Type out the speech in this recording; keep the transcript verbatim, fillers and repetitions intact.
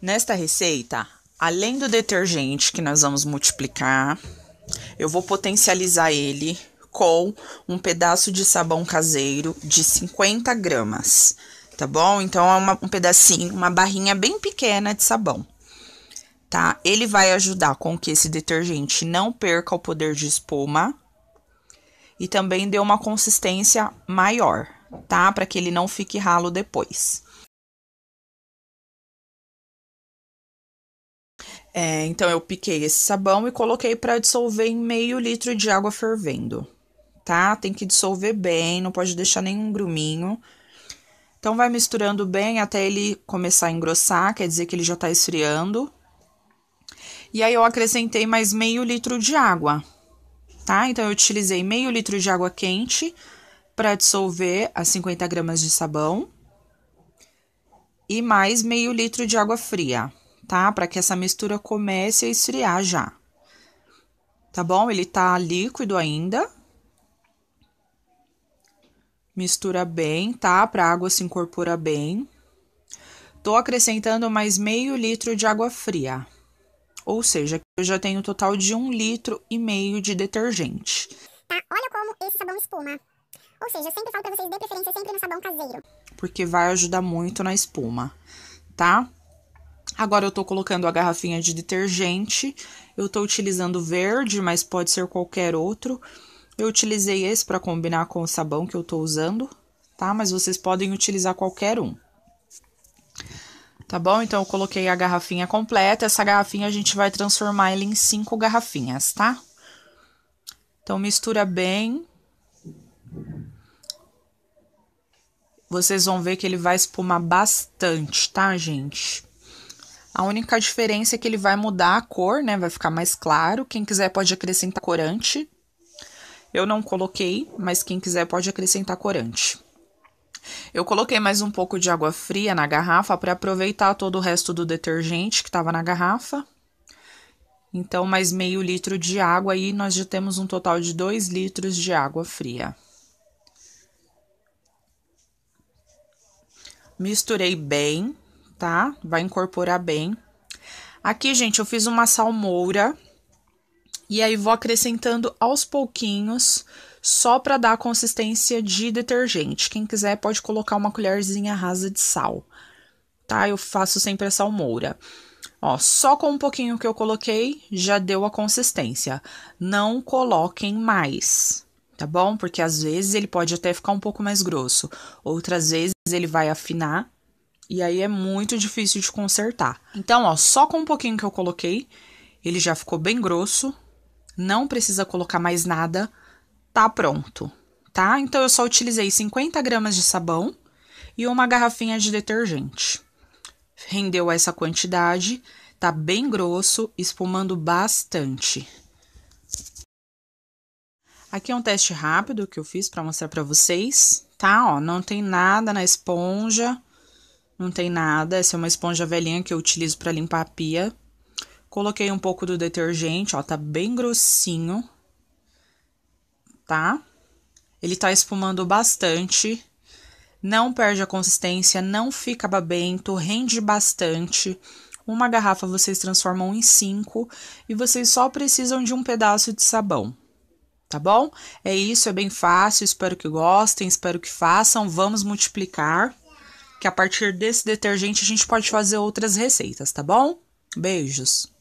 Nesta receita, além do detergente que nós vamos multiplicar, eu vou potencializar ele com um pedaço de sabão caseiro de cinquenta gramas, tá bom? Então, é uma, um pedacinho, uma barrinha bem pequena de sabão, tá? Ele vai ajudar com que esse detergente não perca o poder de espuma e também dê uma consistência maior, tá? Para que ele não fique ralo depois. É, então, eu piquei esse sabão e coloquei para dissolver em meio litro de água fervendo, tá? Tem que dissolver bem, não pode deixar nenhum gruminho. Então, vai misturando bem até ele começar a engrossar, quer dizer que ele já tá esfriando. E aí, eu acrescentei mais meio litro de água, tá? Então, eu utilizei meio litro de água quente para dissolver as cinquenta gramas de sabão. E mais meio litro de água fria, tá? Para que essa mistura comece a esfriar já, tá bom? Ele tá líquido ainda. Mistura bem, tá? Para a água se incorporar bem. Tô acrescentando mais meio litro de água fria. Ou seja, eu já tenho um total de um litro e meio de detergente. Tá? Olha como esse sabão espuma. Ou seja, eu sempre falo para vocês, dê preferência sempre no sabão caseiro. Porque vai ajudar muito na espuma, tá? Agora, eu tô colocando a garrafinha de detergente. Eu tô utilizando verde, mas pode ser qualquer outro. Eu utilizei esse para combinar com o sabão que eu tô usando, tá? Mas vocês podem utilizar qualquer um. Tá bom? Então, eu coloquei a garrafinha completa. Essa garrafinha a gente vai transformar ela em cinco garrafinhas, tá? Então, mistura bem. Vocês vão ver que ele vai espumar bastante, tá, gente? A única diferença é que ele vai mudar a cor, né? Vai ficar mais claro. Quem quiser pode acrescentar corante. Eu não coloquei, mas quem quiser pode acrescentar corante. Eu coloquei mais um pouco de água fria na garrafa para aproveitar todo o resto do detergente que estava na garrafa. Então, mais meio litro de água aí, nós já temos um total de dois litros de água fria. Misturei bem. Tá? Vai incorporar bem. Aqui, gente, eu fiz uma salmoura e aí vou acrescentando aos pouquinhos só para dar a consistência de detergente. Quem quiser pode colocar uma colherzinha rasa de sal, tá? Eu faço sempre a salmoura. Ó, só com um pouquinho que eu coloquei já deu a consistência. Não coloquem mais, tá bom? Porque às vezes ele pode até ficar um pouco mais grosso, outras vezes ele vai afinar. E aí, é muito difícil de consertar. Então, ó, só com um pouquinho que eu coloquei, ele já ficou bem grosso. Não precisa colocar mais nada. Tá pronto, tá? Então, eu só utilizei cinquenta gramas de sabão e uma garrafinha de detergente. Rendeu essa quantidade. Tá bem grosso, espumando bastante. Aqui é um teste rápido que eu fiz pra mostrar pra vocês, tá? Ó, não tem nada na esponja. Não tem nada, essa é uma esponja velhinha que eu utilizo para limpar a pia. Coloquei um pouco do detergente, ó, tá bem grossinho, tá? Ele tá espumando bastante, não perde a consistência, não fica babento, rende bastante. Uma garrafa vocês transformam em cinco e vocês só precisam de um pedaço de sabão, tá bom? É isso, é bem fácil, espero que gostem, espero que façam, vamos multiplicar. Que a partir desse detergente a gente pode fazer outras receitas, tá bom? Beijos!